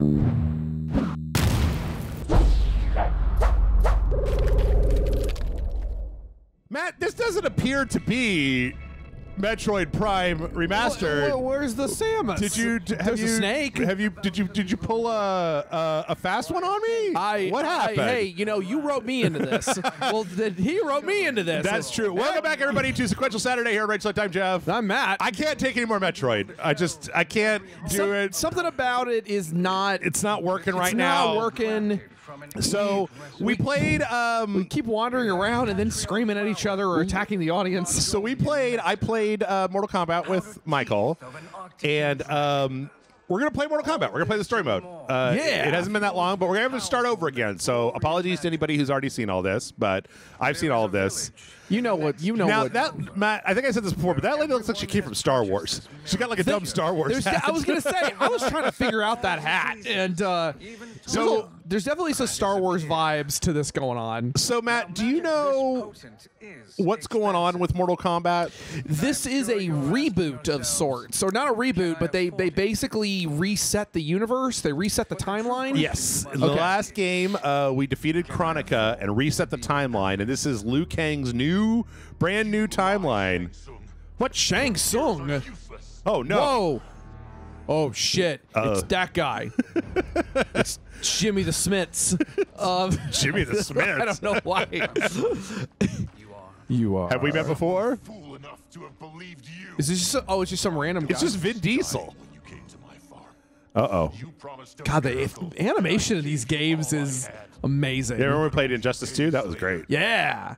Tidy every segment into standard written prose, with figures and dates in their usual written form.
Matt, this doesn't appear to be Metroid Prime Remastered. Where's the Samus? Did you have you, a snake? Have you did you pull a fast one on me? What happened? Hey, you know, you wrote me into this. Well, he wrote me into this. That's true. Welcome back, everybody, to Sequential Saturday here at Rachel Time Jeff. I'm Matt. I can't take any more Metroid. I can't do it. Something about it is not. It's not working right now. It's not working. So we played. We keep wandering around and then screaming at each other or attacking the audience. So we played. I played Mortal Kombat with Michael, and we're gonna play Mortal Kombat. We're gonna play the story mode. Yeah, it hasn't been that long, but we're gonna have to start over again. So apologies to anybody who's already seen all this, but I've seen all of this. You know what? You know now, what? That Matt, I think I said this before, but that lady looks like she came from Star Wars. She's got like a dumb Star Wars hat. I was gonna say, I was trying to figure out that hat, and so there's definitely some Star Wars vibes to this going on. So Matt, do you know what's going on with Mortal Kombat? This is a reboot of sorts, or not a reboot, but they basically reset the universe. They reset the timeline. Yes. In the last game, we defeated Kronika and reset the timeline, and this is Liu Kang's new. Brand new timeline. What? Shang Tsung? Oh no! Whoa! Oh shit! It's that guy. It's Jimmy the Smits. Jimmy the Smits. I don't know why. You are. Have we met before? Fool enough to have believed you. Is this just? Oh, it's just some random guy. It's just Vin Diesel. Uh-oh. God, the animation of these games is amazing. Yeah, remember we played Injustice 2? That was great. Yeah.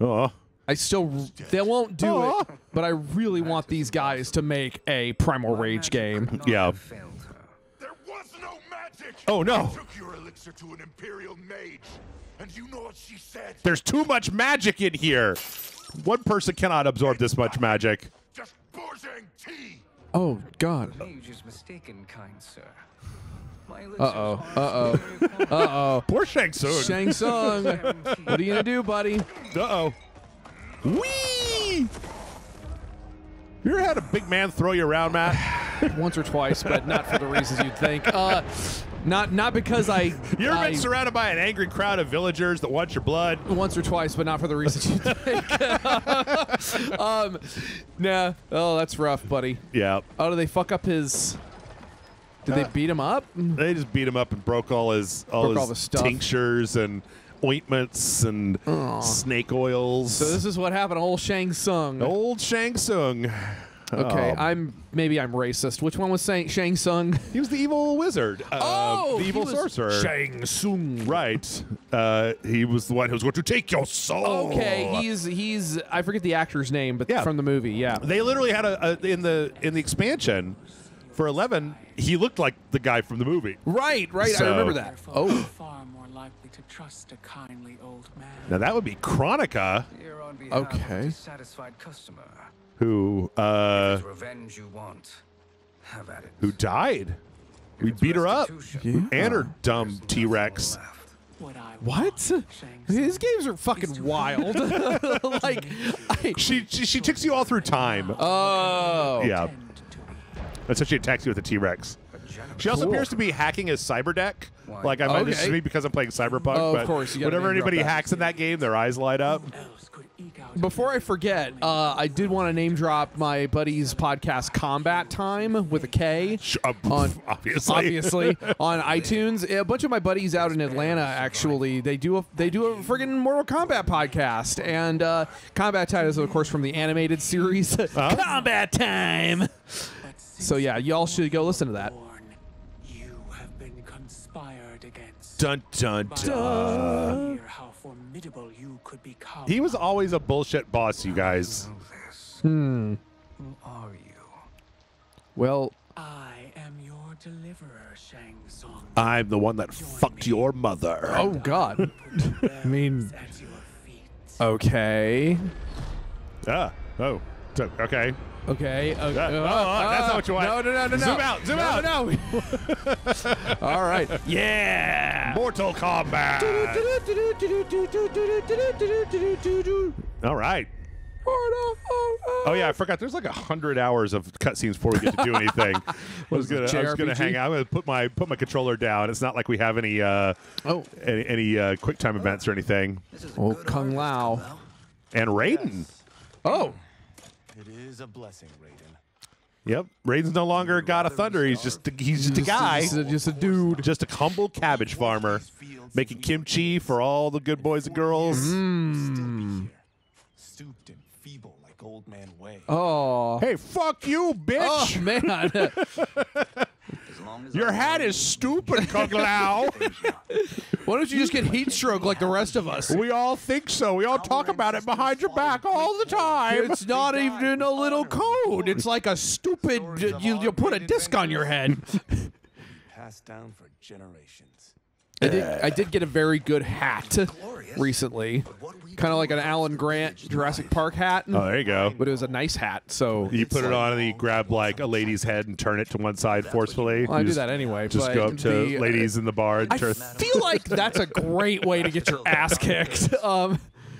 Oh. I still, they won't do it, but I really want these guys to make a Primal Rage game. Yeah. There was no magic. Oh no. I took your elixir to an imperial mage, and you know what she said? There's too much magic in here. One person cannot absorb this much magic. Just Borzang tea. Oh God. Mage is mistaken, kind sir. Poor Shang Tsung. Shang Tsung. What are you gonna do, buddy? Whee! You ever had a big man throw you around, Matt? Once or twice, but not for the reasons you'd think. Not because I. You ever been surrounded by an angry crowd of villagers that want your blood? Once or twice, but not for the reasons you think. Nah. Oh, that's rough, buddy. Yeah. Oh, do they fuck up his? Did they beat him up? They just beat him up and broke all his tinctures and ointments and snake oils. So this is what happened to old Shang Tsung. Old Shang Tsung. Okay, maybe I'm racist. Which one was Shang Tsung? He was the evil wizard. The evil sorcerer. Shang Tsung. Right. He was the one who was going to take your soul. Okay, he's I forget the actor's name, but from the movie, They literally had in the expansion for 11, he looked like the guy from the movie. Right. So, I remember that. Oh. Far more likely to trust a kindly old man. Now that would be Kronika. Okay. Who? Revenge you want. Have at it. Who died? We beat her up and her dumb T-Rex. What? These games are fucking wild. Like she takes you all through time. Oh. Yeah. That's how she attacks you with a T-Rex. She also appears to be hacking his cyber deck. Like, I might this is me because I'm playing Cyberpunk, but of course, whenever anybody hacks in that game, their eyes light up. Before I forget, I did want to name drop my buddy's podcast, Combat Time, with a K. Obviously on iTunes. A bunch of my buddies out in Atlanta, actually, they do a friggin' Mortal Kombat podcast, and Combat Time is, of course, from the animated series Combat Time. So yeah, y'all should go listen to that. You have been conspired against. Dun dun dun. Hear how formidable you could become. He was always a bullshit boss, you guys. Who are you? Well, I am your deliverer, Shang Tsung. I'm the one that fucked your mother. Oh God. I mean. Okay. Okay. Okay. That's not what you want. No. Zoom out. No. All right. Yeah. Mortal Kombat. All right. Oh yeah, I forgot. There's like 100 hours of cutscenes before we get to do anything. I was gonna hang out. I'm gonna put my controller down. It's not like we have any quick time events or anything. Oh, Kung Lao and Raiden. Yes. Oh, it is a blessing, Raiden. Yep, Raiden's no longer a god of thunder. He's just a guy, just a dude, just a humble cabbage farmer making kimchi for all the good boys and girls. Mm. Stooped and feeble like old man Wei. Oh, hey, fuck you, bitch! Oh man, your hat is stupid, Kung Lao. Why don't you just get heat stroke like the rest of us? We all think so. We all talk about it behind your back all the time. It's not even a little cold. It's like a stupid. You'll put a disc on your head. Passed down for generations. I did get a very good hat recently, kind of like an Alan Grant Jurassic Park hat. Oh, there you go. But it was a nice hat, so you put it on and you grab like a lady's head and turn it to one side forcefully. Well, I do that anyway. Just go up to ladies in the bar. And I feel like that's a great way to get your ass kicked.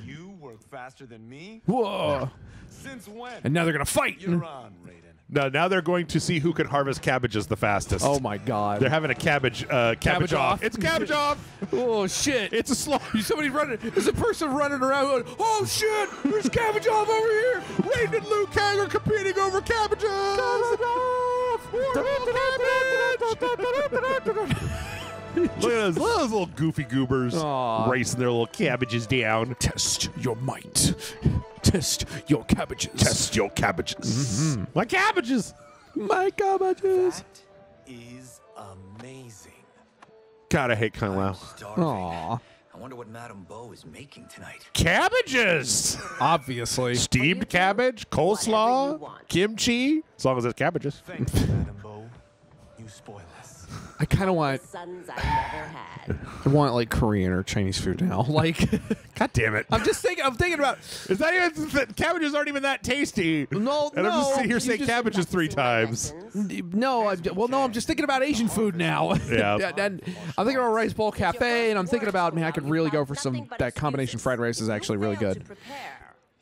You work faster than me. Whoa! Since when? And now they're gonna fight. You're on, Raiden. No, now they're going to see who can harvest cabbages the fastest. Oh my God! They're having a cabbage off. It's cabbage off. Oh shit! It's a slog. Somebody's running. There's a person running around going, "Oh shit! There's cabbage off over here." Raiden and Liu Kang are competing over cabbages. Cabbage off! Look at those little goofy goobers racing their little cabbages down. Test your might. Test your cabbages. Test your cabbages. Mm-hmm. My cabbages. My cabbages. That is amazing. God, I hate Kung Lao. Aww. I wonder what Madame Bo is making tonight. Cabbages. Obviously. Steamed cabbage, coleslaw, kimchi. As long as it's cabbages. Thanks, Madame Bo. You spoil us. I kind of want. Sons I never had. I want like Korean or Chinese food now. Like, God damn it! I'm thinking about. Is that even cabbages aren't even that tasty? No, and no. I'm just sitting here saying cabbages 3 times. No, I'm just thinking about Asian food now. Yeah. And I'm thinking about Rice Bowl Cafe, and I'm thinking about man, I could really go for some. That combination fried rice is actually really good.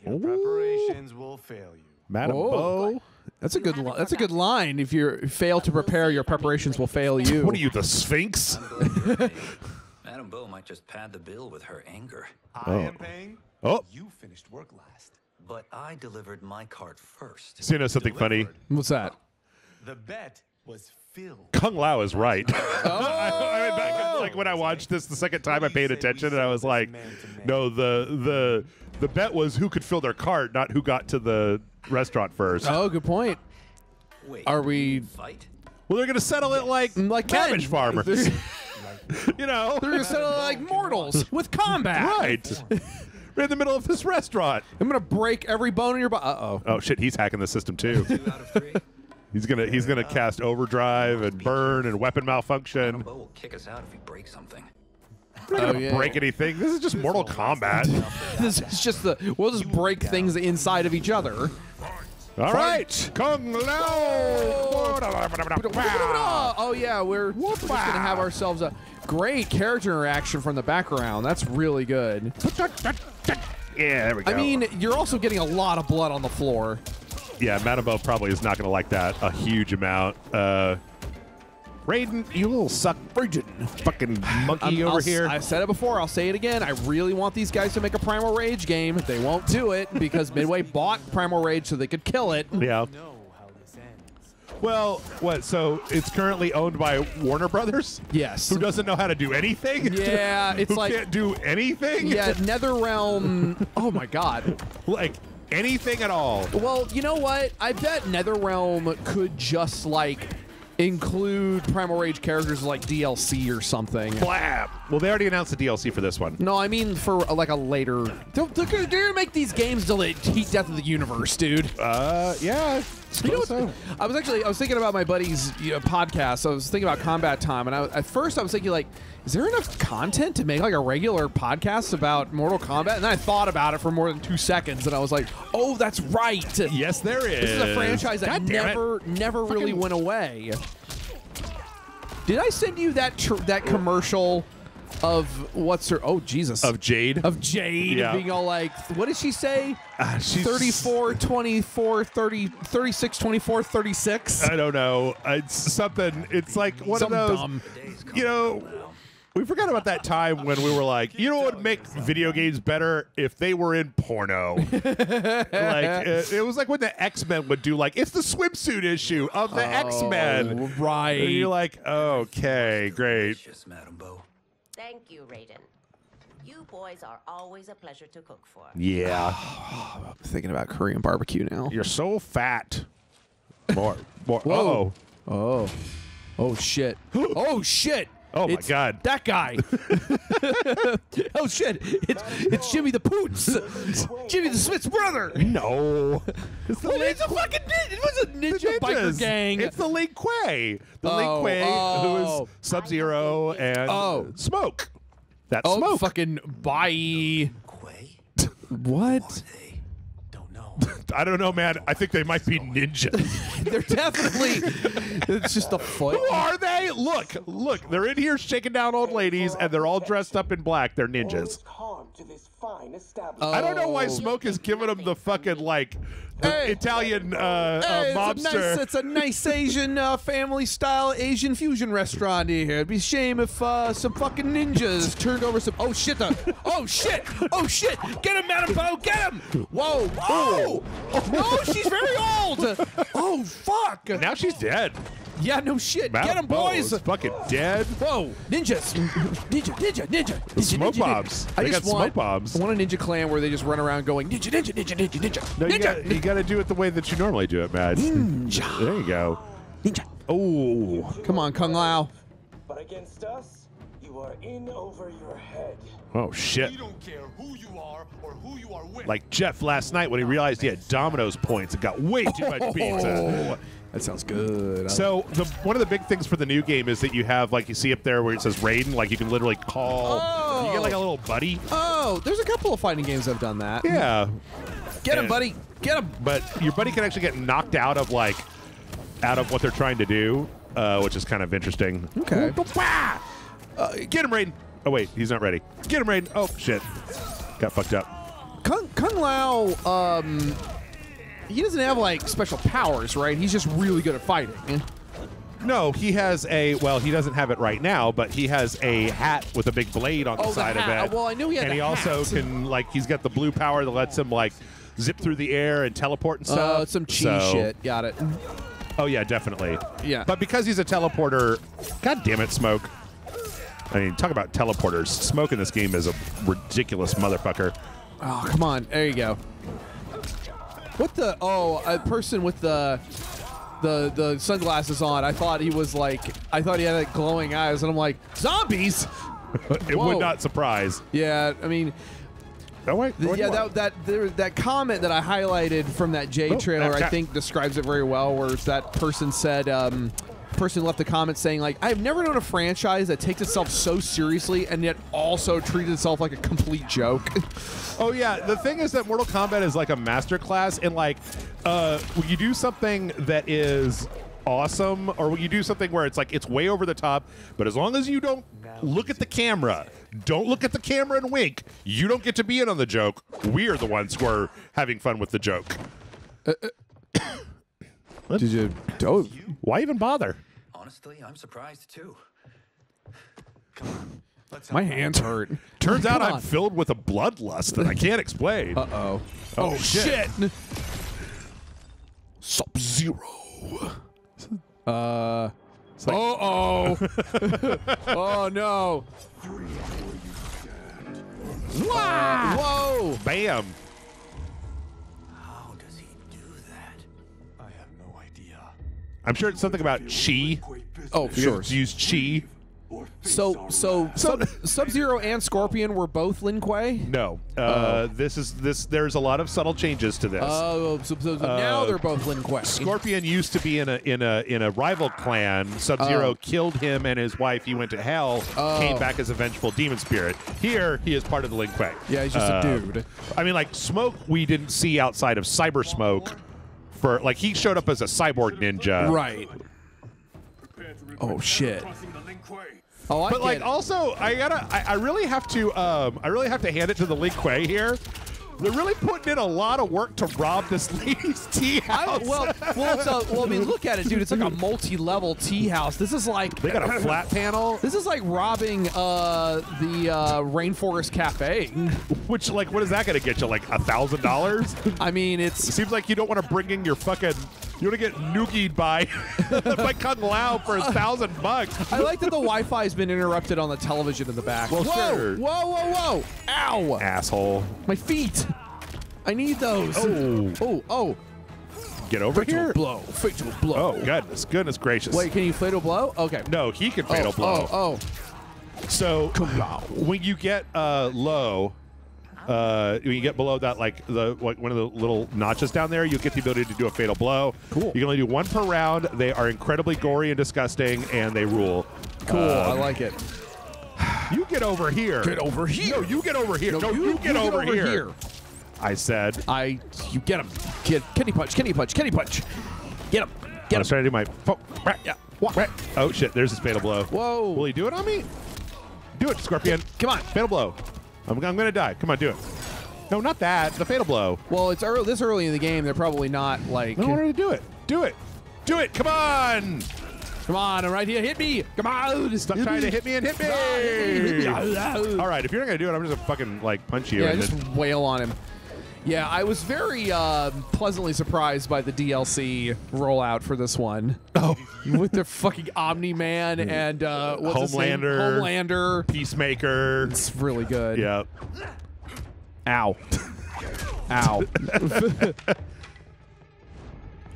Your preparations will fail you, Madame Bo. That's a good. That's a good line. If you fail to prepare, your preparations will fail you. What are you, the Sphinx? Madame Bo might just pad the bill with her anger. I am paying. Oh, you finished work last, but I delivered my cart first. So you know something funny? What's that? The bet was filled. Kung Lao is right. Like when I watched this the second time, I paid attention and I was like, no, the bet was who could fill their cart, not who got to the restaurant first. Oh, good point. Wait, are we? Fight? Well, they're gonna settle it like cabbage farmers. You know, they're gonna settle it like mortals with combat. Right. We're in the middle of this restaurant. I'm gonna break every bone in your body. Uh-oh. Oh shit, he's hacking the system too. 2 out of 3. He's gonna cast overdrive and burn and weapon malfunction. Bo will kick us out if he breaks something. We're not gonna break anything. This is just Mortal Kombat. This is just we'll just break things inside of each other. All right, Kung Lao. Oh yeah, we're just gonna have ourselves a great character interaction from the background. That's really good. Yeah, there we go. I mean, you're also getting a lot of blood on the floor. Yeah, Madame Bo probably is not gonna like that a huge amount. Raiden, you little suck, Raiden, fucking monkey over here. I said it before, I'll say it again. I really want these guys to make a Primal Rage game. They won't do it because Midway bought Primal Rage so they could kill it. Yeah. Well, what? So it's currently owned by Warner Brothers. Yes. Who doesn't know how to do anything? Yeah, it's who like can't do anything. Yeah, Netherrealm. Oh my God. Like. Anything at all. Well, you know what? I bet Netherrealm could just, like, include Primal Rage characters like DLC or something. Blab! Well, they already announced the DLC for this one. No, I mean for, like, a later... They're going to make these games till the heat death of the universe, dude. Yeah. You know what? So. I was thinking about my buddy's podcast. So I was thinking about Combat Time, and at first I was thinking, like, is there enough content to make like a regular podcast about Mortal Kombat? And then I thought about it for more than 2 seconds, and I was like, "Oh, that's right." Yes, there is. This is a franchise that never really went away. Did I send you that commercial of what's her? Oh, Jesus. Of Jade. Of Jade. Yeah. Being all like, what did she say? 34, 24, 30, 36, 24, 36. I don't know. It's something. It's like one something of those, dumb. You know, we forgot about that time when we were like, you know what would make video games better? If they were in porno. Like, it was like when the X-Men would do, like, it's the swimsuit issue of the X-Men. Right. And you're like, okay, great. Madame Bo. Thank you, Raiden. You boys are always a pleasure to cook for. Yeah. I'm thinking about Korean barbecue now. You're so fat. More. Whoa. Uh oh. Oh. Oh, shit. Oh, shit. Oh, my God. That guy. Oh, shit. It's Jimmy the Poots. Jimmy the Smits' brother. No. It's the ninja biker gang. It's the Lin Kuei. The Lin Kuei, who is Sub-Zero and Smoke. That's Smoke. Oh, fucking bye. What? I don't know, man. I think they might be ninjas. They're definitely. It's just a foot. Who are they? Look. They're in here shaking down old ladies, and they're all dressed up in black. They're ninjas. I don't know why Smoke is giving them the fucking, like, Italian mobster. It's a nice Asian family-style Asian fusion restaurant here. It'd be a shame if some fucking ninjas turned over some... Oh, shit. Oh, shit. Get him, Madame Bo. Get him. Whoa. Whoa. Oh, she's very old. Oh, fuck. Now she's dead. Yeah, no shit. Madame Get him, boys. Bo's fucking dead. Whoa. Ninjas. Ninja. Smoke bombs. I just want smoke bombs. I want a ninja clan where they just run around going, ninja. No, you got to do it the way that you normally do it, Matt. Ninja. There you go. Ninja. Oh. Come on, Kung Lao. But against us, you are in over your head. Oh, shit. We don't care who you are or who you are with. Like Jeff last night when he realized he had Domino's points and got way too much pizza. That sounds good. So one of the big things for the new game is that you have, like, you see up there where it says Raiden, like you can literally call. Oh. You get like a little buddy. Oh, there's a couple of fighting games that have done that. Yeah. Get him, buddy. Get him. But your buddy can actually get knocked out of, like, out of what they're trying to do, which is kind of interesting. Okay. Get him, Raiden. Oh, wait, he's not ready. Get him, Raiden. Oh, shit. Got fucked up. Kung Lao, he doesn't have, like, special powers, right? He's just really good at fighting. No, he has a... Well, he doesn't have it right now, but he has a hat with a big blade on the side of it. Well, I knew he had a hat. And he also can, like... He's got the blue power that lets him, like, zip through the air and teleport and stuff. It's some cheese shit. Got it. Oh, yeah, definitely. Yeah. But because he's a teleporter... God damn it, Smoke. I mean, talk about teleporters. Smoke in this game is a ridiculous motherfucker. Oh, come on. There you go. What the? Oh, a person with the sunglasses on. I thought he was like, I thought he had like glowing eyes, and I'm like, zombies. It would not surprise. Yeah, I mean, that comment that I highlighted from that Jade trailer, I think describes it very well. Where that person said, person left a comment saying like, I've never known a franchise that takes itself so seriously and yet also treats itself like a complete joke. Oh yeah, the thing is that Mortal Kombat is like a masterclass in like, when you do something that is awesome, or when you do something where it's like, it's way over the top, but as long as you don't look at the camera, don't look at the camera and wink, you don't get to be in on the joke. We are the ones who are having fun with the joke. Did you? Don't, why even bother? Honestly, I'm surprised too. Come on, my hands hurt. Turns out I'm filled with a bloodlust that I can't explain. Uh-oh. Oh, shit. Sub-Zero. Like, oh, no. Wow. Whoa. Bam. I'm sure it's something about chi. Oh, sure. Use chi. So Sub-Zero and Scorpion were both Lin Kuei? No. This. There's a lot of subtle changes to this. Oh, so now they're both Lin Kuei. Scorpion used to be in a rival clan. Sub-Zero killed him and his wife. He went to hell. Came back as a vengeful demon spirit. Here, he is part of the Lin Kuei. Yeah, he's just a dude. I mean, like Smoke, we didn't see outside of Cyber Smoke. For like he showed up as a cyborg ninja. Right. Oh shit. Oh, I but like, also, I really have to hand it to the Lin Kuei here. They're really putting in a lot of work to rob this lady's tea house. I mean, look at it, dude. It's like a multi-level tea house. This is like they got a flat panel. This is like robbing the Rainforest Cafe. Which, like, what is that going to get you? Like $1,000? I mean, it seems like you don't want to bring in your fucking. You want to get noogied by, by Kung Lao for $1,000 bucks. I like that the Wi-Fi's been interrupted on the television in the back. Well, whoa, sure. Whoa, whoa, whoa. Ow. Asshole. My feet. I need those. Oh. Oh, oh. Get over here. Fatal blow. Fatal blow. Oh, goodness. Goodness gracious. Wait, can you fatal blow? Okay. No, he can fatal blow. Oh, oh. So, Kung Lao. When you get low, when you get below that, like one of the little notches down there, you get the ability to do a fatal blow. Cool. You can only do one per round. They are incredibly gory and disgusting, and they rule. Cool. I like it. You get over here. Get over here. No, you get over here. No, you get over here. I said. You get him. Kenny punch. Kenny punch. Kenny punch. Get him. Get him. I'm trying to do my. Yeah. Oh shit! There's his fatal blow. Whoa. Will he do it on me? Do it, Scorpion. Come on. Fatal blow. I'm gonna die. Come on, do it. No, not that. The fatal blow. Well, it's early, this early in the game. They're probably not like. No, to do it. Do it. Do it. Come on. Come on. I'm right here. Hit me. Come on. Stop trying to hit me and hit me. All right. If you're not gonna do it, I'm just gonna fucking like punch you. Yeah, and just wail on him. Yeah, I was very pleasantly surprised by the DLC rollout for this one. Oh, with their fucking Omni-Man and what's Homelander, Peacemaker. It's really good. Yep. Ow. Ow.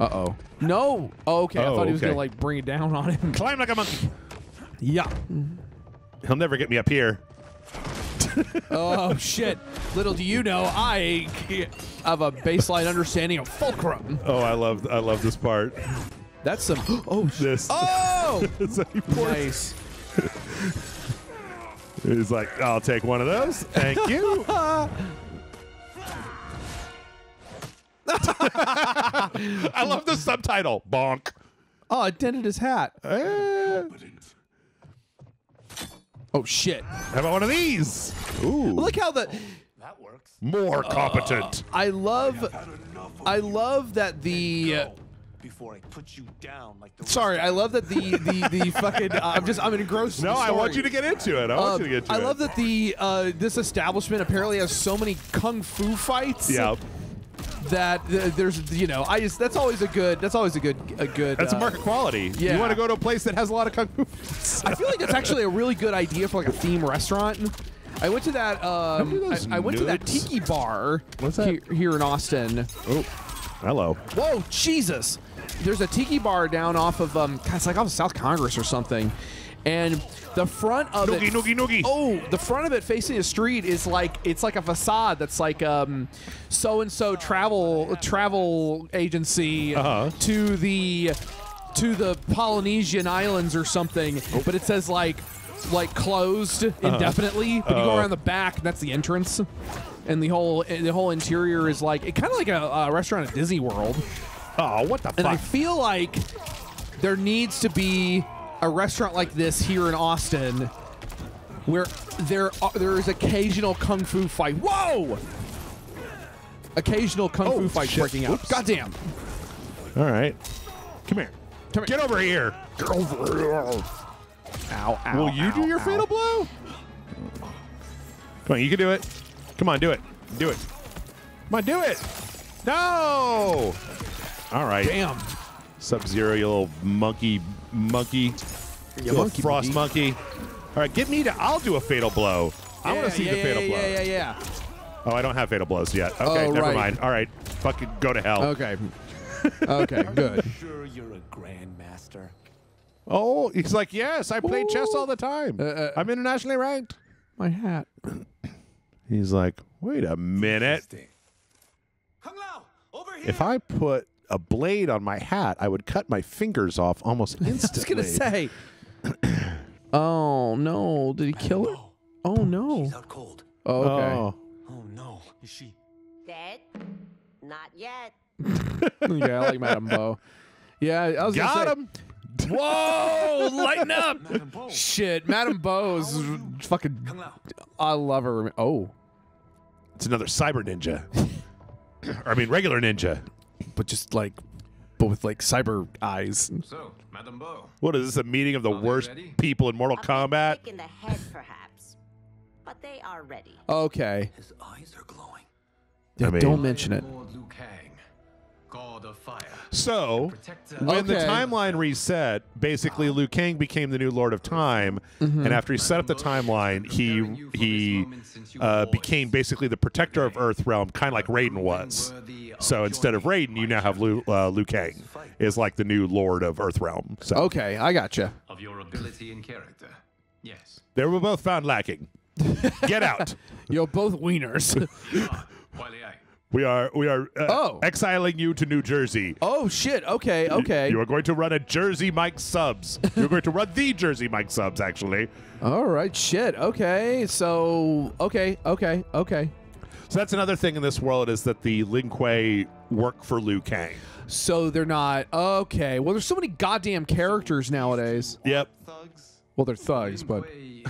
Uh-oh. No. Oh, okay. Oh, I thought he was gonna like bring it down on him. Climb like a monkey. Yeah. He'll never get me up here. Oh shit! Little do you know, I have a baseline understanding of fulcrum. Oh, I love this part. That's some. Oh, this. Oh, nice. He's like, I'll take one of those. Thank you. I love the subtitle. Bonk. Oh, it dented his hat. Oh shit! How about one of these? Ooh! Look how the that works. More competent. I love that the. Before I put you down, like the sorry, I love that the fucking. I'm engrossed. No, in the story. I want you to get into it. I want you to get into it. I love that the this establishment apparently has so many kung fu fights. Yeah. That there's, you know, I just that's always a good that's a mark of quality. Yeah. You want to go to a place that has a lot of kung fu. I feel like that's actually a really good idea for like a theme restaurant. I went to that I went to that tiki bar. What's that? Here in Austin. Oh, hello. Whoa, Jesus! There's a tiki bar down off of God, it's like off of South Congress or something, and. The front of noogie, it, noogie, noogie. Oh, the front of it facing the street is like it's like a facade that's like so and so travel agency to the Polynesian islands or something. Oh. But it says like closed indefinitely. But you go around the back, and that's the entrance, and the whole interior is like it kind of like a restaurant at Disney World. Oh, what the fuck! And I feel like there needs to be. A restaurant like this here in Austin, where there is occasional kung fu fight. Whoa! Occasional kung fu fight breaking out. Goddamn! All right, come here. Come here. Get over here. Get over here. Ow! Ow! Will you do your fatal blow? Come on, you can do it. Come on, do it. Do it. Come on, do it. No! All right. Damn. Sub-Zero, you little monkey. Monkey, you monkey frost monkey. All right, get me to. I'll do a fatal blow. Yeah, I want to see the fatal blow. Yeah, yeah, yeah. Oh, I don't have fatal blows yet. Okay, never mind. All right, fucking go to hell. Okay. Okay, good. I'm sure you're a grandmaster. Oh, he's like, yes, I play chess all the time. I'm internationally ranked. My hat. He's like, wait a minute. Kung Lao, over here. If I put. A blade on my hat, I would cut my fingers off almost instantly. I was gonna say. Oh no! Did he kill her? Oh no! She's out cold. Oh, okay. Oh no! Is she dead? Not yet. Yeah, I like Madame Bo. Yeah, I was gonna say, Whoa! Lighten up! Shit, Madame Bo is fucking. I love her. Oh, it's another cyber ninja. I mean, regular ninja, but just like, but with like cyber eyes. So, Madame Bo. What is this? A meeting of the worst people in Mortal Kombat? A kick in the head, perhaps, but they are ready. Okay. His eyes are glowing. Yeah, I mean, don't mention it. Liu Kang, God of Fire. So, when the timeline reset, basically Liu Kang became the new Lord of Time, and after he set up the timeline, he became basically the protector of Earthrealm, kind of like Raiden was. So instead of Raiden, you now have Liu Kang is like the new Lord of Earthrealm. So. Okay, I gotcha. Of your ability and character, yes. They were both found lacking. Get out. You're both wieners. We are exiling you to New Jersey. Oh, shit. Okay, okay. You are going to run a Jersey Mike Subs. You're going to run the Jersey Mike Subs, actually. All right, shit. Okay, so, okay. So that's another thing in this world is that the Lin Kuei work for Liu Kang. So they're not, okay. Well, there's so many goddamn characters nowadays. Yep. Well, they're thugs, but. We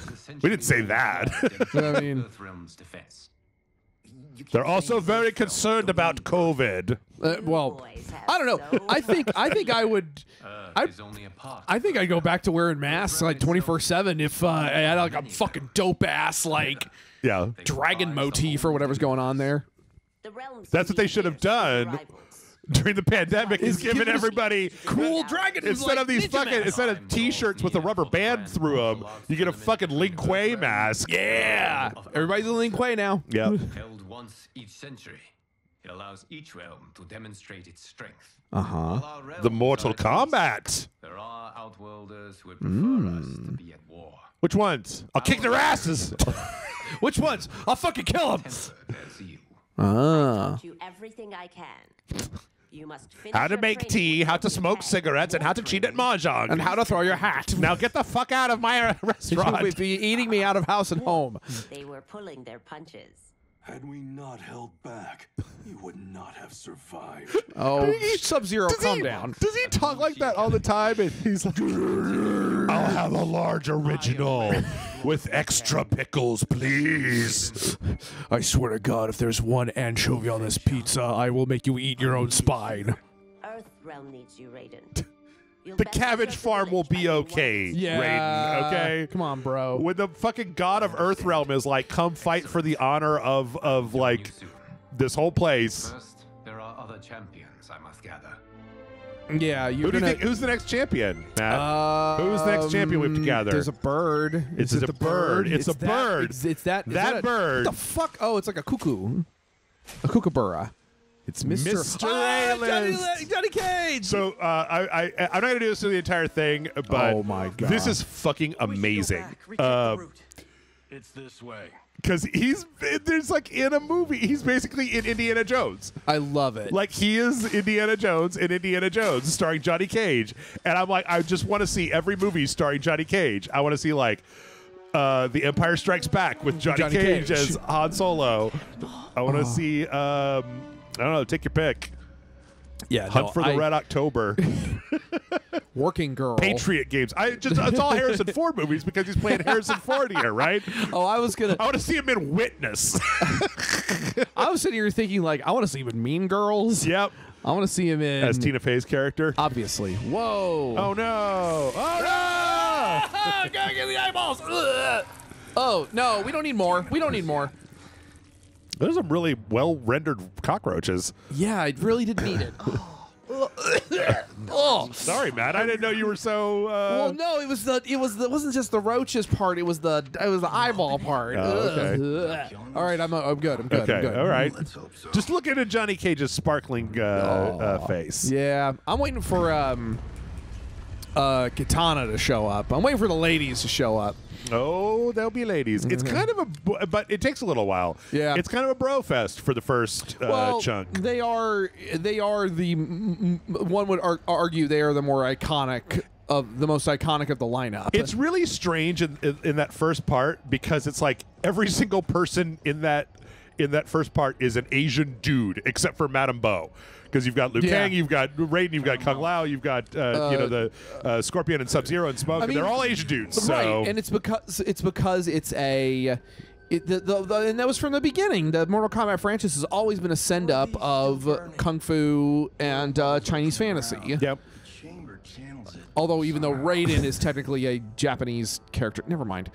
didn't say that. I mean. They're also very concerned about COVID. Well, I don't know. I think I would. I think I'd go back to wearing masks like 24/7 if I had like a fucking dope ass like dragon motif or whatever's going on there. That's what they should have done during the pandemic. Is giving everybody cool dragon instead of these fucking instead of t-shirts with a rubber band through them. You get a fucking Lin Kuei mask. Yeah, everybody's a Lin Kuei now. Yeah. Once each century, it allows each realm to demonstrate its strength. The Mortal Kombat. There are outworlders who would prefer us to be at war. Which ones? I'll kick their asses. Which ones? I'll fucking kill them. I taught you everything I can. You must finish how to make tea, how to smoke cigarettes, and how to cheat at mahjong, and how to throw your hat. Now get the fuck out of my restaurant. You'll be eating me out of house and home. They were pulling their punches. Had we not held back, you would not have survived. Oh, Sub-Zero, calm down. Does he talk like that all the time? And he's like, I'll have a large original with extra pickles, please. I swear to God, if there's one anchovy on this pizza, I will make you eat your own spine. Earthrealm needs you, Raiden. The cabbage farm will be okay, Raiden, okay? Come on, bro. When the fucking god of Earthrealm is like, come fight for the honor of like, this whole place. First, there are other champions, I must gather. Yeah, who's the next champion, Matt? Who's the next champion we have to gather? There's a bird. Is it a bird? It's a bird. It's that bird. What the fuck? Oh, it's like a cuckoo. A kookaburra. It's Mr. Johnny Cage. So I'm not gonna do this through the entire thing, but oh my God, this is fucking amazing. It's this way because there's like in a movie. He's basically in Indiana Jones. I love it. Like he is Indiana Jones in Indiana Jones, starring Johnny Cage. And I'm like, I just want to see every movie starring Johnny Cage. I want to see like. The Empire Strikes Back with Johnny Cage as Han Solo. I want to see. I don't know. Take your pick. Yeah, Hunt for the Red October. Working Girl. Patriot Games. It's all Harrison Ford movies because he's playing Harrison Ford here, right? Oh, I want to see him in Witness. I was sitting here thinking, like, I want to see him in Mean Girls. Yep. I want to see him in as Tina Fey's character. Obviously. Whoa. Oh no. Oh no. Gotta get the eyeballs. Ugh. Oh no. We don't need more. We don't need more. Those are really well-rendered cockroaches. Yeah, I really didn't need it. Oh, sorry, Matt. I didn't know you were so. Well, no, it wasn't just the roaches part. It was the eyeball part. Oh, okay. All right, I'm good. I'm good. Okay. I'm good. All right. So. Just look into Johnny Cage's sparkling face. Yeah, I'm waiting for Katana to show up. I'm waiting for the ladies to show up. Oh, there'll be ladies. It's kind of a, but it takes a little while. Yeah, it's kind of a bro fest for the first chunk. They are the one would argue they are the more iconic of the most iconic of the lineup. It's really strange in that first part because it's like every single person in that. in that first part is an Asian dude, except for Madame Bo. Because you've got Liu Kang, you've got Raiden, you've got Kung Lao, you've got you know, the Scorpion and Sub-Zero and Smoke. I mean, and they're all Asian dudes. Right, so. And it's because that was from the beginning. The Mortal Kombat franchise has always been a send up of kung fu and Chinese fantasy. Yep. Although even though Raiden is technically a Japanese character, never mind.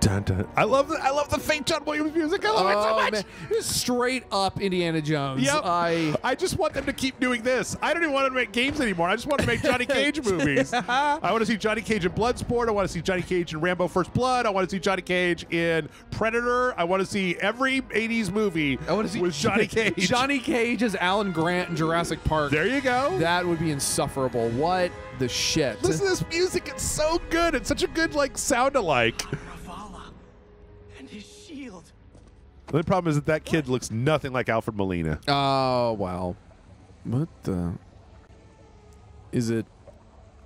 Dun, dun. I love the fake John Williams music. I love it so much. Man. Straight up Indiana Jones. Yep. I just want them to keep doing this. I don't even want to make games anymore. I just want to make Johnny Cage movies. I want to see Johnny Cage in Bloodsport. I want to see Johnny Cage in Rambo: First Blood. I want to see Johnny Cage in Predator. I want to see every '80s movie. I want to see with Johnny Cage. Johnny Cage as Alan Grant in Jurassic Park. There you go. That would be insufferable. What the shit? Listen to this music. It's so good. It's such a good like sound alike. The only problem is that that kid looks nothing like Alfred Molina. Oh, wow. What the? Is it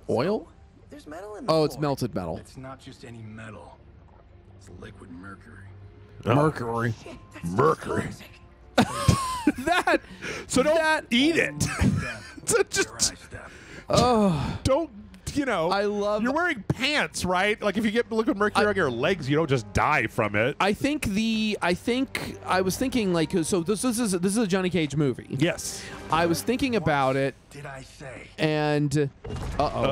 oil? There's metal in the floor. It's melted metal. It's not just any metal. It's liquid mercury. Oh. Mercury. Shit, mercury. That. So don't eat it. So just. Oh. Don't. You know, I love. You're wearing pants, right? Like if you get liquid mercury on your legs, you don't just die from it. I was thinking like, so this is a Johnny Cage movie. Yes. I was thinking about it. Did I say? And I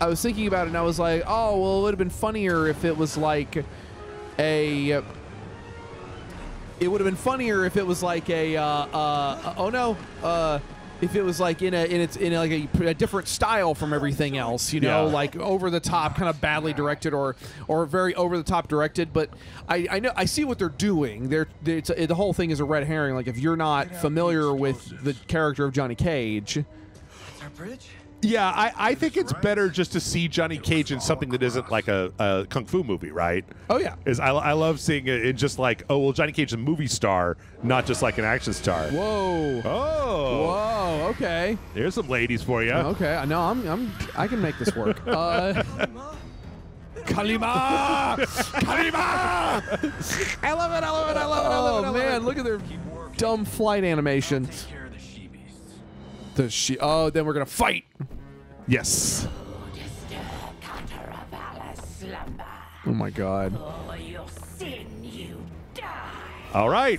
was thinking about it, and I was like, oh well, it would have been funnier if it was like a. It would have been funnier if it was like a. Oh no. If it was like in a different style from everything else, you know, like over the top, kind of badly directed, or very over the top directed. But I know I see what they're doing. The whole thing is a red herring. Like if you're not familiar with the character of Johnny Cage, that's our bridge. Yeah, I think it's better just to see Johnny Cage in something that isn't like a kung fu movie, right? Oh, yeah. I love seeing it in just like, oh, well, Johnny Cage is a movie star, not just like an action star. Whoa. Oh. Whoa, okay. There's some ladies for you. Okay, no, I can make this work. Kalima! Kalima! I love it, I love it, I love it, I love it. Oh, man, look at their dumb flight animation. Oh, then we're gonna fight. Yes. Oh my God. All right.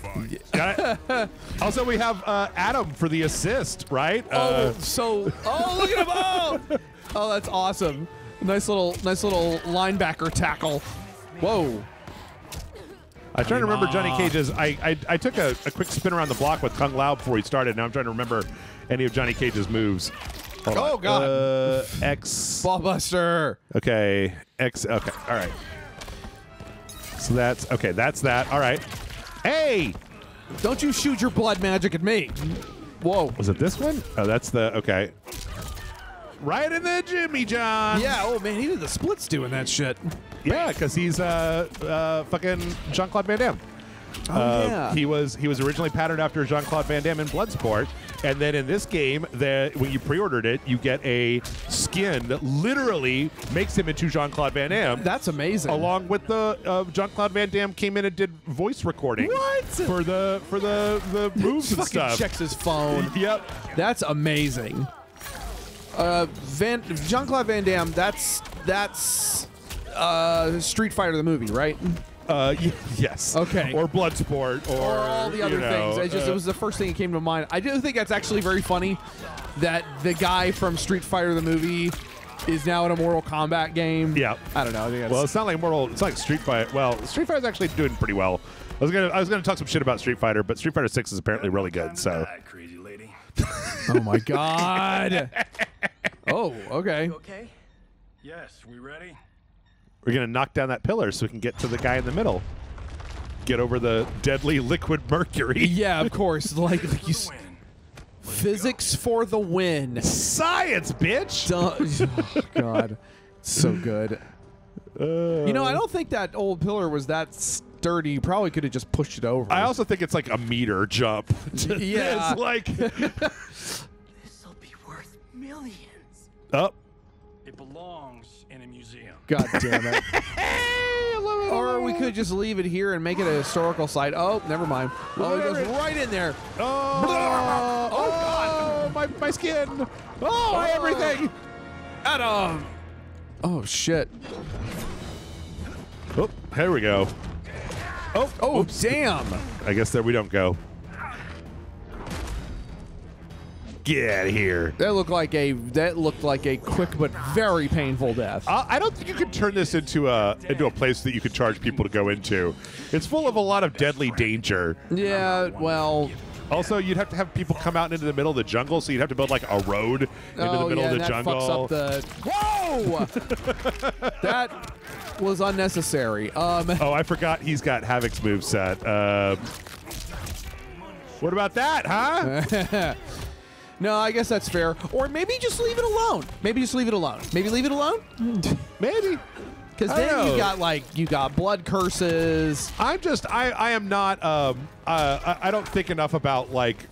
Got it. Also, we have Adam for the assist, right? Oh, look at him! Oh, that's awesome. Nice little linebacker tackle. Whoa. I'm trying to remember Johnny Cage's. I took a quick spin around the block with Kung Lao before he started. Now I'm trying to remember any of Johnny Cage's moves. Hold on. God. X. Ballbuster. Okay. X. Okay. All right. So that's okay. That's that. All right. Hey! Don't you shoot your blood magic at me. Whoa. Was it this one? Oh, that's the okay. Right in the Jimmy John. Yeah. Oh man, he did the splits doing that shit. Yeah, because he's fucking Jean-Claude Van Damme. Oh, yeah. He was originally patterned after Jean-Claude Van Damme in Bloodsport, and then in this game, when you pre-ordered it, you get a skin that literally makes him into Jean-Claude Van Damme. That's amazing. Along with the Jean-Claude Van Damme came in and did voice recording for the moves and stuff. Checks his phone. Yep. That's amazing. Jean-Claude Van Damme. That's. Street Fighter the movie, right? Yes. Okay. Or Bloodsport, or all the other things. It was the first thing that came to mind. I do think that's actually very funny that the guy from Street Fighter the movie is now in a Mortal Kombat game. Yeah. I don't know. I think that's, well, it's not like Mortal. It's like Street Fighter. Well, Street Fighter's actually doing pretty well. I was gonna talk some shit about Street Fighter, but Street Fighter 6 is apparently really good. So. Crazy lady. Oh my God. Oh. Okay. You okay. Yes. We ready? We're going to knock down that pillar so we can get to the guy in the middle. Get over the deadly liquid mercury. Yeah, of course. Like you physics for the win. Science, bitch. Oh, God. So good. You know, I don't think that old pillar was that sturdy. You probably could have just pushed it over. I also think it's like a meter jump. Yeah. It's like. This will be worth millions. It belongs in a museum. God damn it. I love it. Or we could just leave it here and make it a historical site. Oh, never mind. Oh, it goes right in there. Oh, oh God. My skin. Oh, my everything. Adam. Oh, shit. Oh, here we go. Oh, oh, oops. Damn. I guess there we don't go. Get out of here. That looked like a quick but very painful death. I don't think you could turn this into a place that you could charge people to go into. It's full of a lot of deadly danger. Yeah, well. Also, you'd have to have people come out into the middle of the jungle, so you'd have to build like a road into the middle of the jungle. That fucks up the... Whoa! That was unnecessary. Oh, I forgot he's got Havoc's moveset. What about that, huh? No, I guess that's fair. Or maybe just leave it alone. Maybe leave it alone? Maybe. Because then you got blood curses. I'm just, I am not, I don't think enough about, like,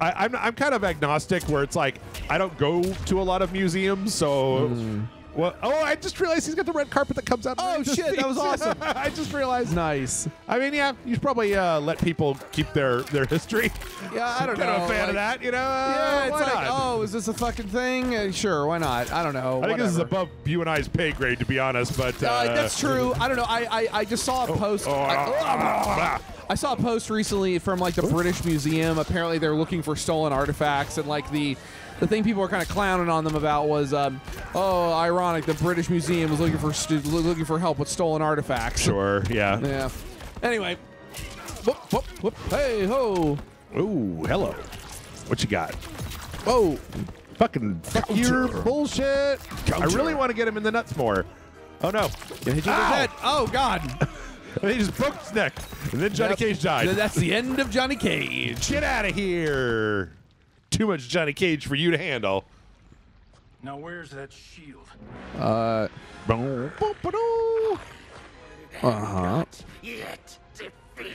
I'm kind of agnostic where it's like, I don't go to a lot of museums, so... Mm. Well, oh, I just realized he's got the red carpet that comes out. Oh, shit, that was awesome. I just realized. Nice. I mean, yeah, you should probably let people keep their history. Yeah, I don't know. I'm a fan of that, you know? Yeah, it's like, oh, is this a fucking thing? Sure, why not? I don't know. I think this is above you and I's pay grade, to be honest, but... that's true. I don't know. I just saw a post. I saw a post recently from, like, the British Museum. Apparently, they're looking for stolen artifacts and, like, the thing people were kind of clowning on them about was, oh, ironic, the British Museum was looking for help with stolen artifacts. Sure, yeah. Yeah. Anyway. Whoop, whoop, whoop. Hey, ho. Ooh, hello. What you got? Whoa. Fucking fuck your bullshit. Counter. I really want to get him in the nuts more. Oh, no. Hit you with that. Oh, God. And he just broke his neck. And then Johnny Cage died. That's the end of Johnny Cage. Get out of here. Too much Johnny Cage for you to handle. Now where's that shield? Uh-huh. Yet defeated.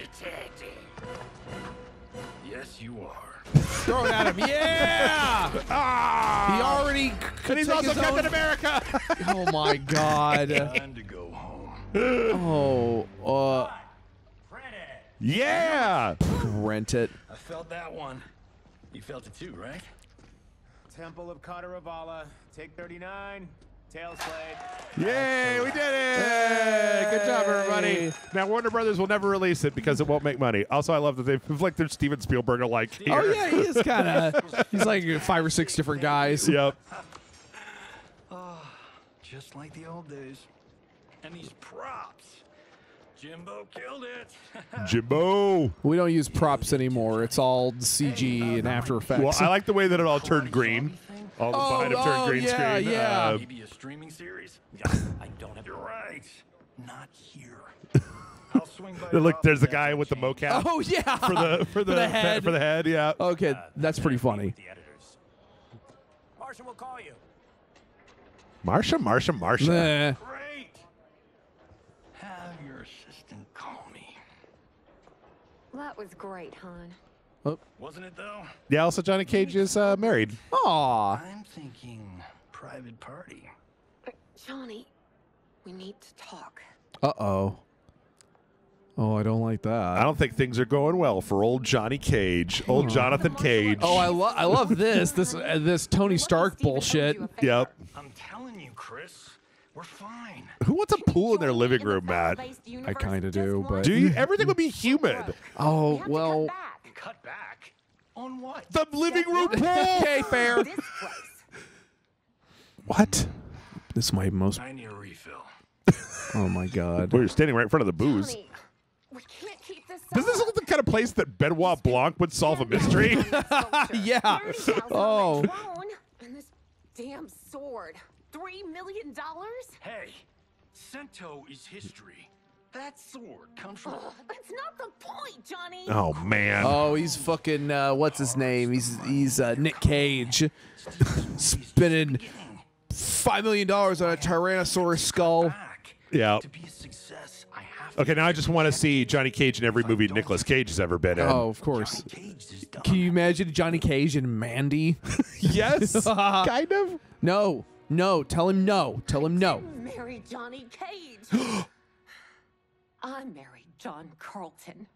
Yes, you are. Throw it at him. Yeah! Ah! He already. And he's also Captain America. Oh my God. Time to go home. Oh. Print it. Yeah. Print it. I felt that one. You felt it too, right? Temple of Kataravala, take 39, tail slate. Yay, we did it! Yay. Good job, everybody. Now, Warner Brothers will never release it because it won't make money. Also, I love that they've inflicted Steven Spielberg alike here. Oh, yeah, he is kind of. He's like 5 or 6 different guys. Yep. Oh, just like the old days. And these props. Jimbo killed it. Jimbo. We don't use props anymore. It's all CG and After Effects. Well, I like the way that it all turned green. All the behind it turned green screen. Yeah, yeah. Maybe a streaming series? I don't have your rights. Not here. I'll swing by. Look, there's the guy with the mocap. Oh yeah. For the head. For the head. Yeah. Okay, that's pretty funny. Marsha will call you. Marsha. Nah. That was great, hon. Oh. Wasn't it though? Yeah. Also, Johnny Cage is married. Aww. I'm thinking private party. But Johnny, we need to talk. Uh-oh. Oh, I don't like that. I don't think things are going well for old Johnny Cage, old Jonathan Cage. Oh, I love this. This Tony Stark bullshit. Yep. I'm telling you, Chris. We're fine. Who wants a pool in their living room, Matt? I kind of do, but... Dude, everything would be humid. Oh, well... Cut back? On what? The living room pool! Okay, fair. What? This is my most... I need a refill. Oh, my God. We're standing right in front of the booze. We can't keep this up. Doesn't this look like the kind of place that Benoit Blanc would solve a mystery? Yeah. Oh. And this damn sword... $3 million? Hey, Sento is history. That sword comes from... That's not the point, Johnny. Oh, man. Oh, he's fucking, what's his name? He's Nick Cage. Spending $5 million on a Tyrannosaurus skull. Yeah. To be a success, I have to... Okay, now I just want to see Johnny Cage in every movie Nicolas Cage has ever been in. Oh, of course. Can you imagine Johnny Cage in Mandy? Yes. Kind of. No. No, tell him no. Marry Johnny Cage. I married John Carlton.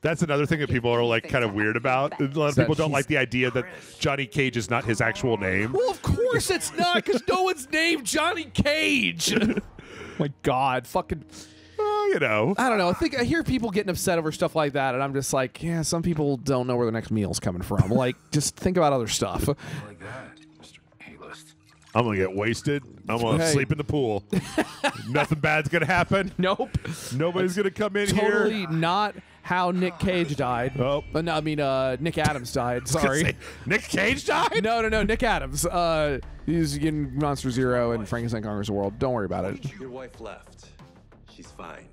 That's another thing that people are like kind of weird about. A lot of people don't like the idea that Johnny Cage is not his actual name. Well, of course it's not, because no one's named Johnny Cage. My God, fucking. You know. I don't know. I hear people getting upset over stuff like that, and I'm just like, yeah, some people don't know where the next meal's coming from. Like, just think about other stuff. Like that, Mr. A-list. I'm gonna get wasted. I'm gonna sleep in the pool. Nothing bad's gonna happen. Nope. Nobody's gonna come in here. Totally not how Nick Cage died. Oh, no, I mean Nick Adams died. Sorry. Nick Cage died? No, no, no. Nick Adams. He's in Monster Zero and Frankenstein Conquers the World. Don't worry about it. Your wife left. She's fine.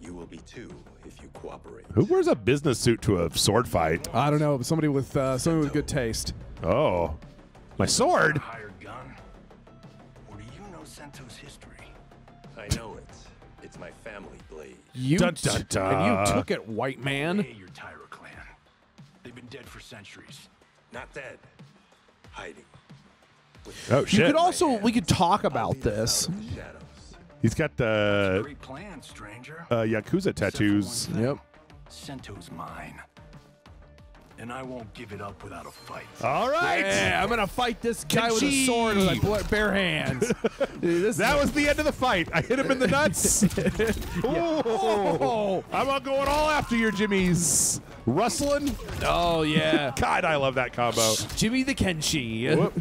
You will be too if you cooperate. Who wears a business suit to a sword fight? I don't know. Somebody with somebody with good taste. Oh, my sword. Sento's history. I know it. It's my family blade. You dun, dun, dun. And you took it, white man. Hey, your Taira clan. They've been dead for centuries. Not dead. Hiding. Oh shit. You could also we could talk about this. He's got the great plan, stranger. Yakuza tattoos. Yep. Sento's mine. And I won't give it up without a fight. All right. Yeah, I'm going to fight this guy with a sword with my bare hands. Dude, that was the end of the fight. I hit him in the nuts. Oh, I'm going all after your Jimmy's. Rustling. Oh, yeah. God, I love that combo. Jimmy the Kenshi. Whoop.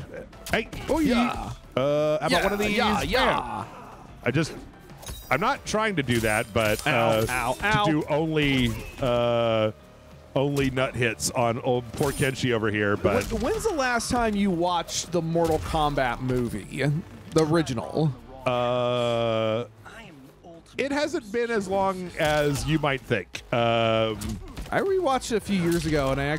Hey. Oh, yeah. How about one of these? Yeah. I'm not trying to do that, but to do only nut hits on old poor Kenshi over here. But when's the last time you watched the Mortal Kombat movie, the original? It hasn't been as long as you might think. I rewatched it a few years ago, and I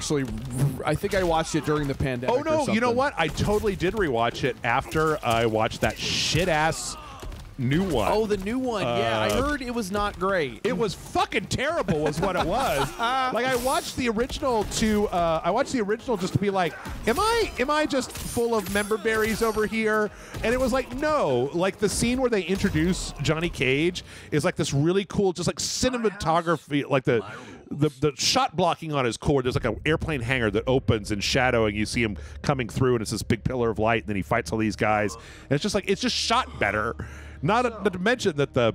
think I watched it during the pandemic. Oh no, you know what? I totally did rewatch it after I watched that shit ass new one. Oh, the new one. Yeah, I heard it was not great. It was fucking terrible was what it was. Like, I watched the original just to be like, am I just full of member berries over here? And it was like, no. Like, the scene where they introduce Johnny Cage is like this really cool, just like cinematography, like the shot blocking on his core. There's like an airplane hangar that opens in shadow, and you see him coming through, and it's this big pillar of light, and then he fights all these guys. And it's just like, it's just shot better. Not to mention that the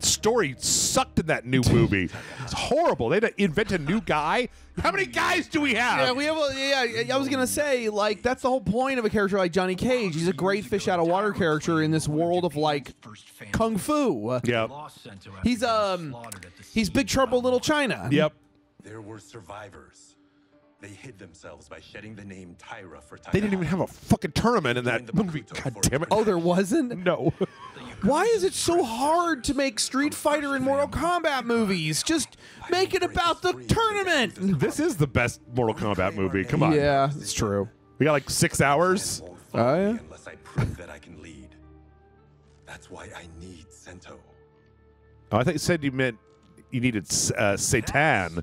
story sucked in that new movie. It's horrible. They had to invent a new guy. How many guys do we have? Yeah, we have. I was gonna say, like, that's the whole point of a character like Johnny Cage. He's a great fish out of water character in this world of like kung fu. Yeah. He's Big Trouble Little China. Yep. There were survivors. They hid themselves by shedding the name Taira for Taira. They didn't even have a fucking tournament in that movie. God damn it. Oh, there wasn't? No. Why is it so hard to make Street Fighter and Mortal Kombat movies? Just make it about the tournament. This is the best Mortal Kombat movie. Come on. Yeah, it's true. We got like 6 hours. Unless I prove that I can lead. That's why I need Sento. Oh, I thought you said you meant you needed Satan,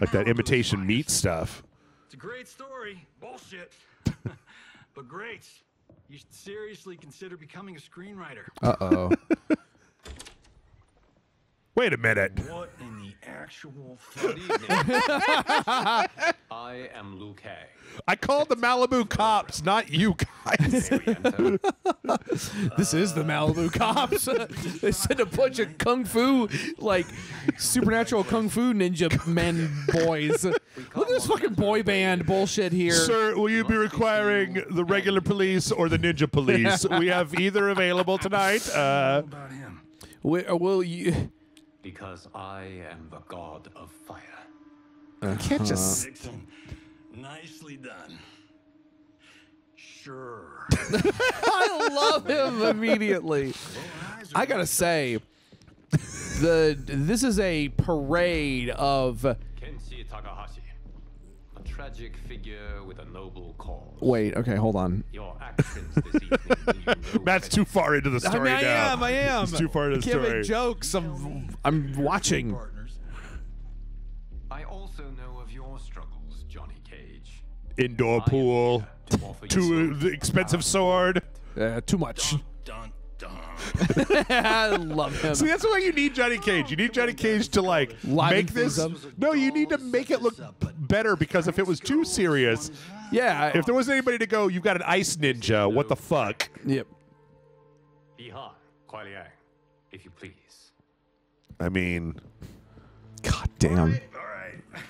like that imitation meat stuff. It's a great story. Bullshit. But great. You should seriously consider becoming a screenwriter. Uh-oh. Wait a minute. What in the actual good evening? I am Liu Kang. I called the Malibu cops, not you guys. This is the Malibu cops. They sent a bunch of kung fu, like, supernatural kung fu ninja men boys. Look at this fucking boy band bullshit here. Sir, will you be requiring the regular police or the ninja police? We have either available tonight. About him. Will you... Because I am the god of fire. I can't just. Nicely done. Sure. I love him immediately. I gotta say, this is a parade of. Kenshi Takahashi, a tragic figure with a noble cause. Wait, okay, hold on. Your actions this evening. Matt's too far into the story now. I am. He's too far into the story. Can't make jokes. I'm watching. I also know of your struggles, Johnny Cage. Indoor pool, too expensive sword. Too much. Dun, dun, dun. I love him. See, that's why you need Johnny Cage. You need Johnny Cage to like make this. No, you need to make it look better, because if it was too serious, yeah. If there wasn't anybody to go, you've got an ice ninja. What the fuck? Yep. If you please. I mean, god damn. All right.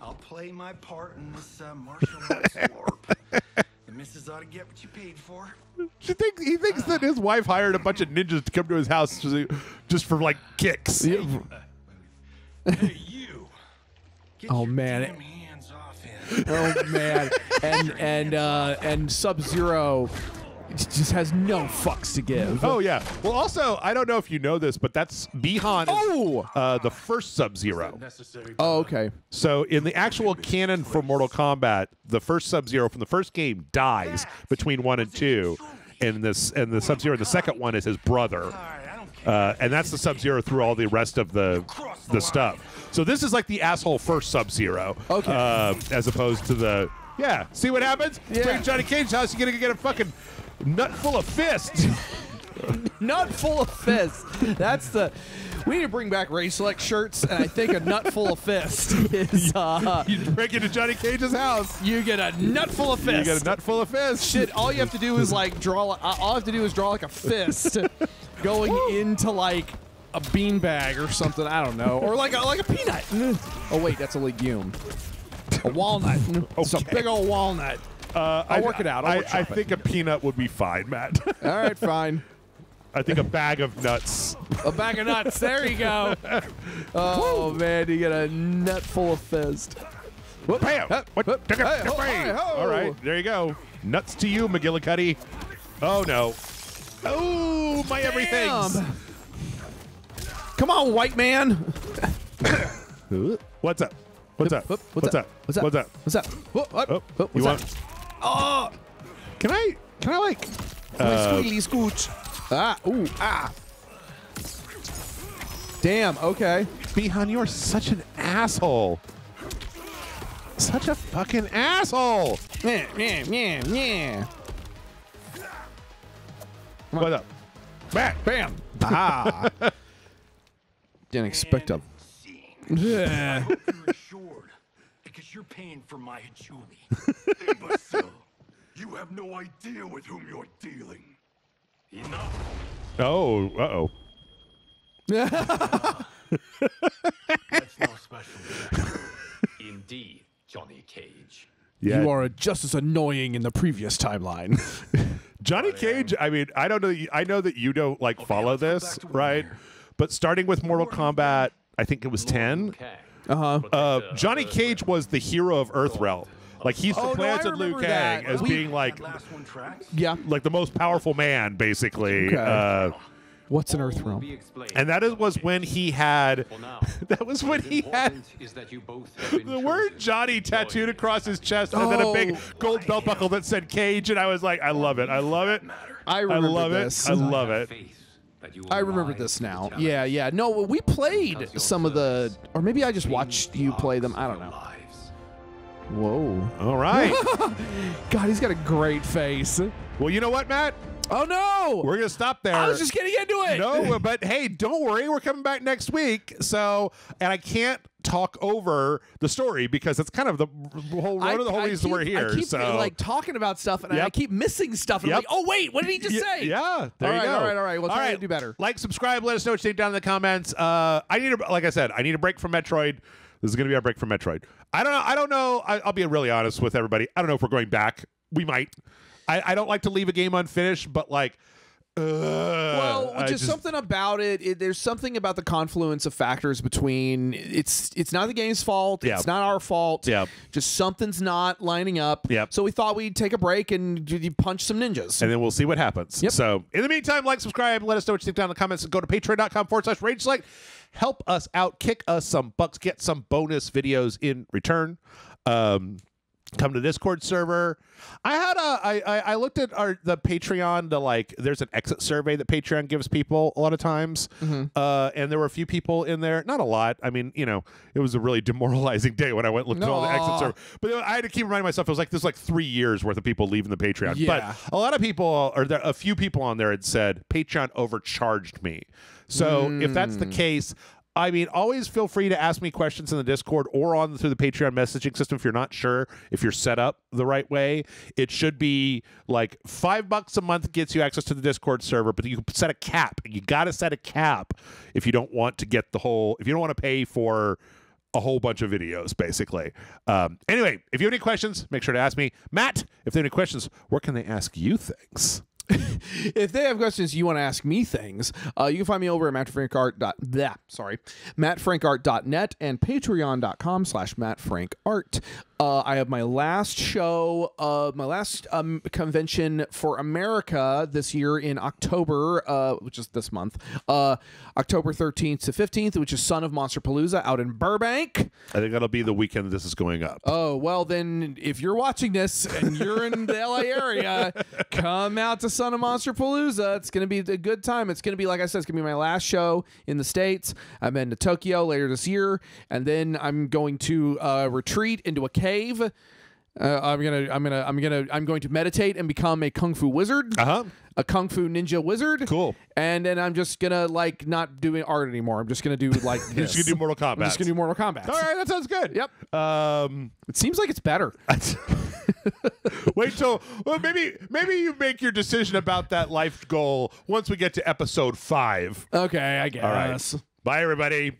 I'll play my part in this martial arts warp. The missus ought to get what you paid for. He thinks that his wife hired a bunch of ninjas to come to his house just for like kicks. Hey, hey, you. Get oh man. Damn hands off him. Oh man. And Sub-Zero just has no fucks to give. Oh yeah. Well, also, I don't know if you know this, but that's Bihan. Oh, the first Sub-Zero. Oh, okay. So in the actual canon for Mortal Kombat, the first Sub-Zero from the first game dies between 1 and 2, and the Sub-Zero in the second one is his brother, and that's the Sub-Zero through all the rest of the stuff. So this is like the asshole first Sub-Zero. Okay. As opposed to the yeah. See what happens? Yeah. Bring Johnny Cage's house. You're gonna get a fucking nut full of fists. Nut full of fists. That's the. We need to bring back race select shirts, and I think a nut full of fist is. You break into Johnny Cage's house. You get a nut full of fist. You get a nut full of fist. Shit! All you have to do is like draw. All I have to do is draw like a fist, going into like a beanbag or something. I don't know, or like a peanut. Oh wait, that's a legume. A walnut. It's a big old walnut. I'll work it out. I think a peanut would be fine, Matt. All right, fine. I think a bag of nuts. A bag of nuts. There you go. Oh, man, you get a nut full of fist. Whoop. Bam. Whoop. All right, there you go. Nuts to you, McGillicuddy. Oh, no. Oh, my everything's. Come on, white man. What's up? What's up? What's up? What's up? What's up? What's up? What's up? You want? Oh, can I like squealy scooch? Ah, ooh, ah. Damn, okay. Bihan, you are such an asshole. Such a fucking asshole. Yeah. What up? Bam. Ah. Didn't expect a. Yeah. I hope you're assured, because you're paying for my Hajumi. Imbecile. You have no idea with whom you're dealing. Enough. Oh, uh-oh. That's no special effect. Indeed, Johnny Cage. Yeah. You are just as annoying in the previous timeline. Johnny Cage, I mean, I don't know. I know that you don't, like, follow this, right? But starting with Mortal Kombat, I think it was 10. Johnny Cage was the hero of Earthrealm. Like, he supplanted Liu Kang as being like, like the most powerful man, basically. Okay. What's an Earthrealm? And that was when he had. That was when he had the word Johnny tattooed across his chest, and then a big gold belt buckle that said Cage. And I was like, I love it. I love it. I love it. I remember this now. Yeah, yeah. No, we played some of the, or maybe I just watched you play them. I don't know. Whoa. All right. God, he's got a great face. Well, you know what, Matt? Oh, no. We're going to stop there. I was just getting into it. No, but hey, don't worry. We're coming back next week. So, and I can't talk over the story because that's kind of the whole one of the whole reasons we're here. I keep like talking about stuff and I keep missing stuff. And I'm like, oh wait, what did he just say? Yeah, there you go. All right. We'll try to do better. Like, subscribe. Let us know what you think down in the comments. I need, like I said, I need a break from Metroid. This is going to be our break from Metroid. I don't know. I'll be really honest with everybody. I don't know if we're going back. We might. I don't like to leave a game unfinished, but like. Well, just something about it. There's something about the confluence of factors between it's not the game's fault, it's not our fault, just something's not lining up. So we thought we'd take a break and punch some ninjas, and then we'll see what happens. So in the meantime, like, subscribe, let us know what you think down in the comments, and go to patreon.com/RageSelect. Help us out, kick us some bucks, get some bonus videos in return. Come to Discord server. I looked at the Patreon to like, there's an exit survey that Patreon gives people a lot of times. Mm-hmm. And there were a few people in there, not a lot. I mean, you know, it was a really demoralizing day when I went and looked at all the exit survey. But I had to keep reminding myself, it was like, there's like 3 years worth of people leaving the Patreon. Yeah. But a lot of people, or a few people on there had said, Patreon overcharged me. So if that's the case, I mean, always feel free to ask me questions in the Discord or on through the Patreon messaging system if you're not sure if you're set up the right way. It should be like $5 a month gets you access to the Discord server, but you can set a cap. You got to set a cap if you don't want to get the whole, if you don't want to pay for a whole bunch of videos, basically. Anyway, if you have any questions, make sure to ask me. Matt, if they have any questions, where can they ask you things? If they have questions, you want to ask me things, you can find me over at mattfrankart.net and patreon.com/mattfrankart. I have my last show, my last convention for America this year in October, which is this month, October 13th to 15th, which is Son of Monster Palooza out in Burbank. I think that'll be the weekend this is going up. Oh, well, then if you're watching this and you're in the LA area, come out to Son of Monster Palooza. It's going to be a good time. It's going to be, like I said, it's going to be my last show in the States. I'm in to Tokyo later this year, and then I'm going to retreat into a cave. I'm going to meditate and become a kung fu wizard, a kung fu ninja wizard. Cool. And then I'm just gonna like not doing art anymore. I'm just gonna do like this. You're just gonna do Mortal Kombat. I'm just gonna do Mortal Kombat. All right, that sounds good. Yep. It seems like it's better. Wait till maybe you make your decision about that life goal once we get to episode 5. Okay, I guess. All right. Bye, everybody.